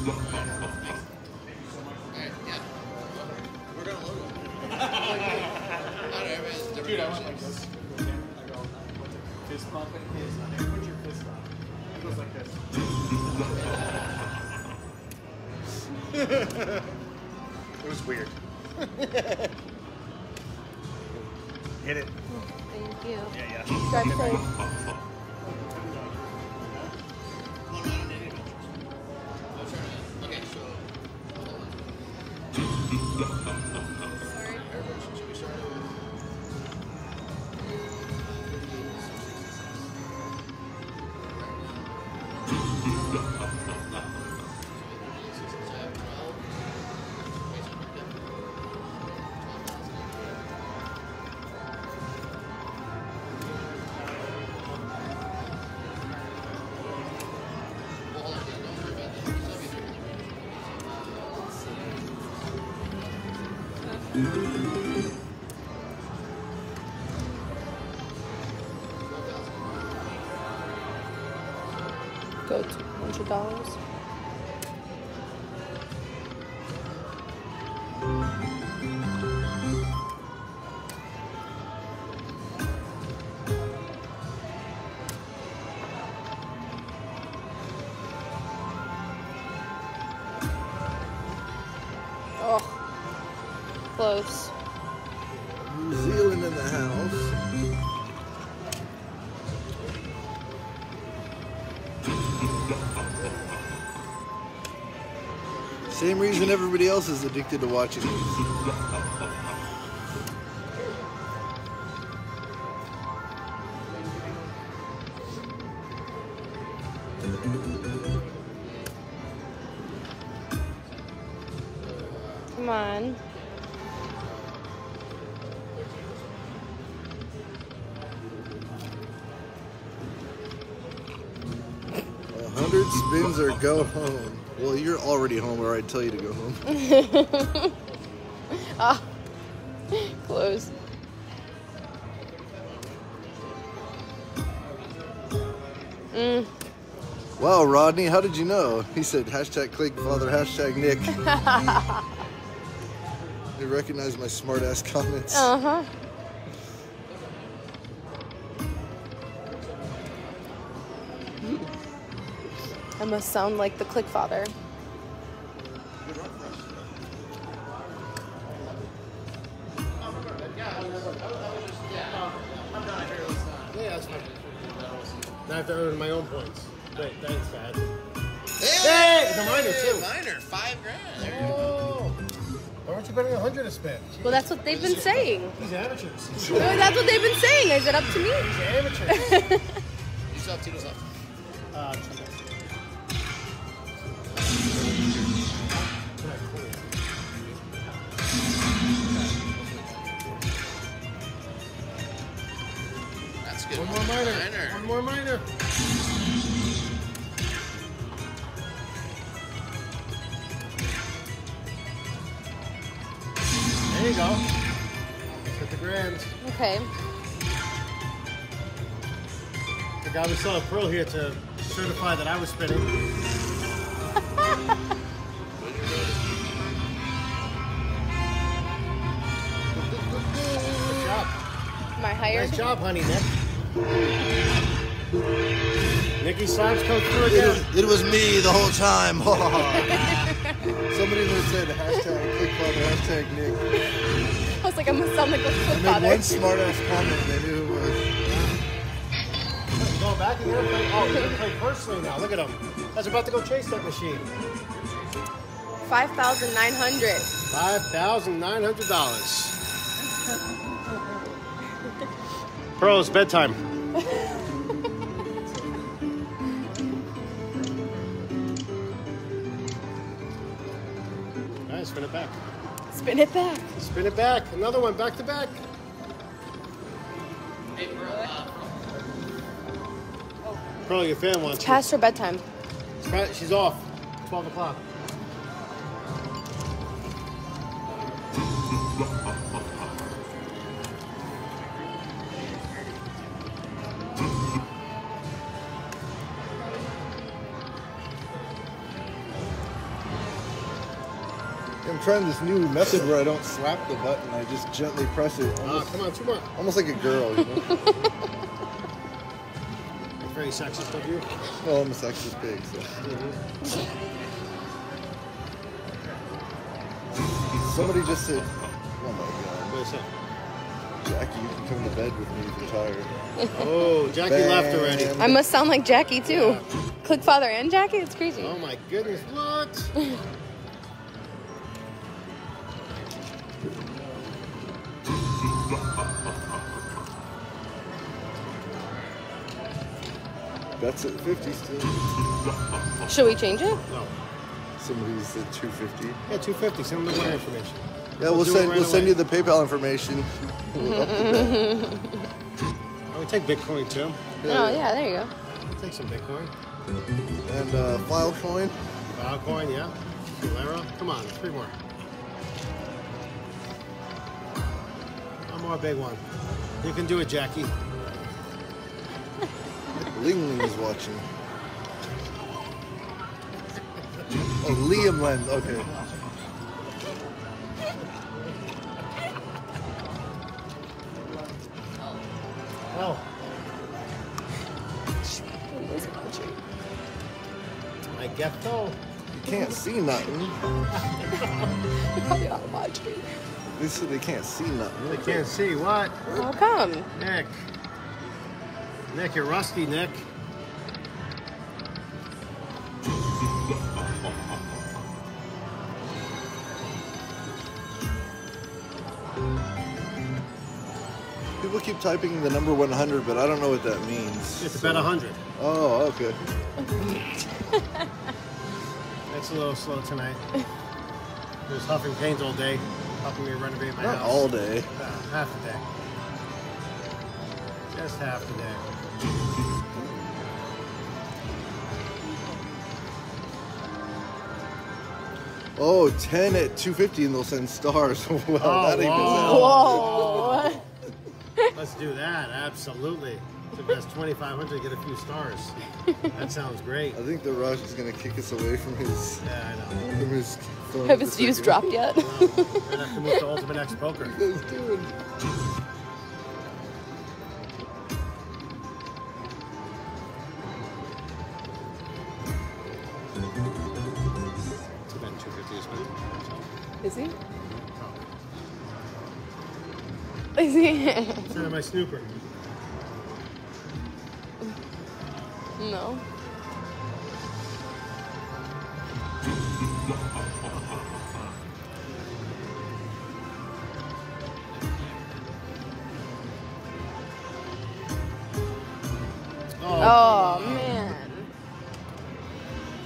Alright, yeah. We're gonna load it. I don't know, dude, I went like this. I go, fist pump and fist. I never put your fist on. It goes like this. It was weird. Hit it. Thank you. Yeah, yeah. That's safe. Go to $100. Oh, close. New Zealand in the house. Same reason everybody else is addicted to watching these. Come on. A 100 spins or go home. Well, you're already home where I tell you to go home. Ah, close. Mm. Wow, Rodney, how did you know? He said, hashtag Clickfather, hashtag Nick. They recognize my smart-ass comments. Uh-huh. I must sound like the Clickfather. I have to earn my own points. Wait, thanks, Dad. Hey! It's a minor, too. Minor, $5 grand. There you go. Why weren't you betting 100 to spend? Well, that's what they've been saying. These amateurs. That's what they've been saying. Is it up to me? These amateurs. You still have 2 days left. One more minor. One more minor. There you go. Hit the grand. Okay. The guy we saw a pearl here to certify that I was spinning. Good job. My higher. Nice job, honey, Nick. Nikki Slimes comes through again. It was me the whole time. Somebody would have said hashtag Clickfather, hashtag Nick. I was like, I'm gonna sound like a Clickfather. I made one smart ass comment, they knew it was. Go back and they're gonna play personally now. Look at him. That's about to go chase that machine. $5,900. $5,900. Pearl, it's bedtime. All right, spin it back. Spin it back. Spin it back. Another one, back to back. Hey, Pearl. Pearl, your fan wants. It's past her bedtime. She's off. 12 o'clock. trying this new method where I don't slap the button. I just gently press it. Almost, come on, 2 more. Almost like a girl, you know? That's very sexist of you. Well, I'm a sexist pig, so. Mm-hmm. Somebody just said, oh my God. What's that? Jackie, you can come to bed with me if you're tired. Oh, Jackie left already. I must sound like Jackie, too. Yeah. Clickfather and Jackie? It's crazy. Oh, my goodness. Look! That's at 50 still. Should we change it? No. Somebody said 250. Yeah, 250. Send them my information. Yeah, we'll send you the PayPal information. We'll take Bitcoin too. Yeah. Oh yeah, there you go. We'll take some Bitcoin. And Filecoin. Filecoin, yeah. Valero. Come on, 3 more. One more big one. You can do it, Jackie. Ling Ling is watching. Oh, Liam Lens, okay. Oh. I guess so. You can't see nothing. They're probably out of my tree. They can't see nothing. They can't see what? How come? Nick. Nick, you're rusty, Nick. People keep typing the number 100, but I don't know what that means. It's about 100. Oh, okay. That's a little slow tonight. I was huffing pains all day, helping me renovate my house. Not all day. Half a day. Just half a day. Oh, 10 at 250 and they'll send stars. Wow, oh, that even sounds good. Let's do that, absolutely. It's the best 2,500 to get a few stars. That sounds great. I think the Rush is going to kick us away from his... Yeah, I know. From his have his views dropped yet? I have to move to Ultimate X Poker. What are you guys doing? It's about 250 this week. Is he? Is he? Is that my snooper? No. Oh, man.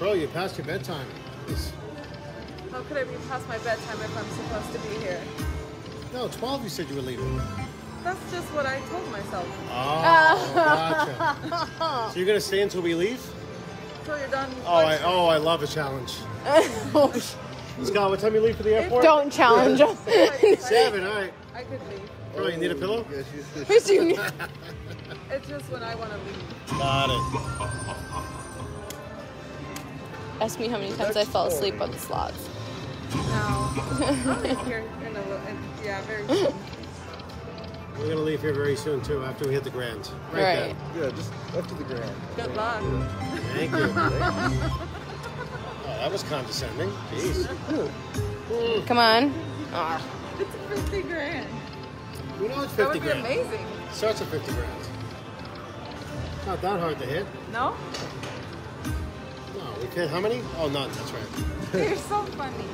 Bro, you passed your bedtime. How could I be past my bedtime if I'm supposed to be here? No, 12 you said you were leaving. That's just what I told myself. Oh, gotcha. So you're going to stay until we leave? Until you're done. Oh, I love a challenge. Scott, what time you leave for the airport? Don't challenge us. 7, all right. I could leave. Oh, you need a pillow? Yes, you need. It's just when I want to leave. Got it. Ask me how many times I fell asleep on the slots. No. Yeah, very soon. We're going to leave here very soon, too, after we hit the Grand. Right. Yeah, just after the Grand. Good luck. Yeah. Thank you. Oh, that was condescending. Jeez. Come on. It's a 50 grand. We know it's 50 grand. That would be amazing. It starts at 50 grand. It's not that hard to hit. No? No, we could. How many? Oh, none. That's right. You're so funny.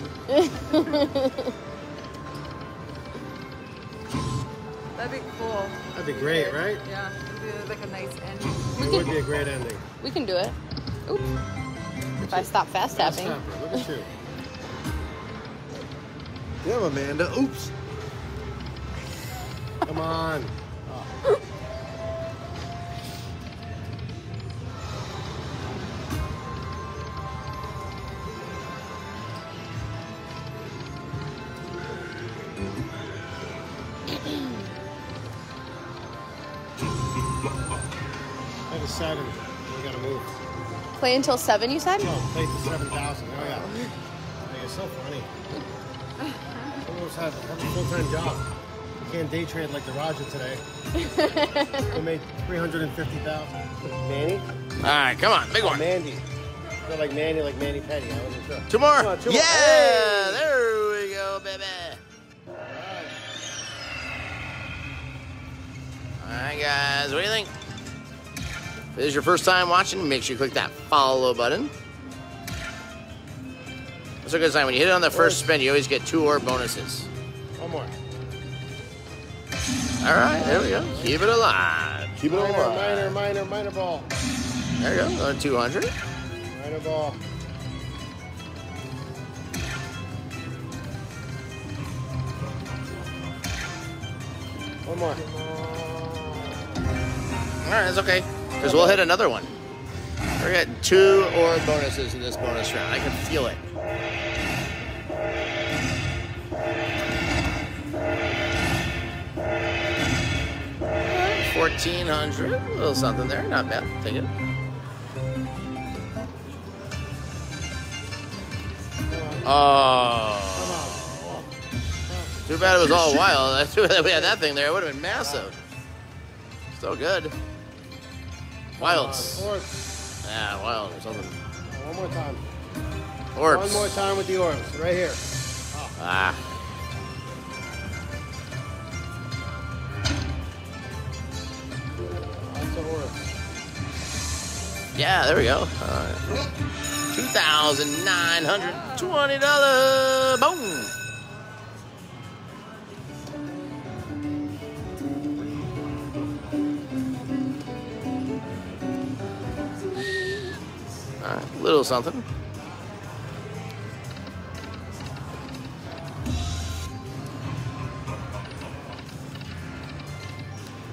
That'd be cool. That'd be great, right? Yeah, it'd be like a nice ending. It would be a great ending. We can do it. Oops. If I stop fast tapping. Look at you. Damn, Amanda. Oops. Come on. Oh. Seven. We gotta move. Play until 7, you said? No, play to 7,000. Oh yeah. You're so funny. Almost have a full-time job. I can't day trade like the Raja today. I made $350,000. Manny? All right, come on, big one. Mandy. Not like Manny, like Manny Petty. I wasn't sure. Two more. Come on, two more. Hey! There we go, baby. All right. All right, guys, what do you think? If this is your first time watching, make sure you click that follow button. That's a good sign. When you hit it on the first spin, you always get 2 orb bonuses. One more. All right, there we go. Keep it alive. Keep it alive. Minor ball. There you go. Another 200. Minor ball. One more. All right, that's okay. Because we'll hit another one. We're getting 2 orb bonuses in this bonus round. I can feel it. Right, 1,400. A little something there. Not bad. Take it. Oh. Too bad it was all wild. Too bad we had that thing there. It would have been massive. Still good. Wilds. Yeah, wild or something. One more time. Orbs. One more time with the orbs. Right here. Oh. Ah. Lots of orbs. Yeah, there we go. $2,920. Boom. Little something.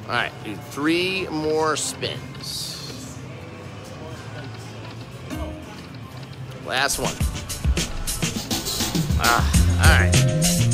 All right, do 3 more spins. Last one. All right.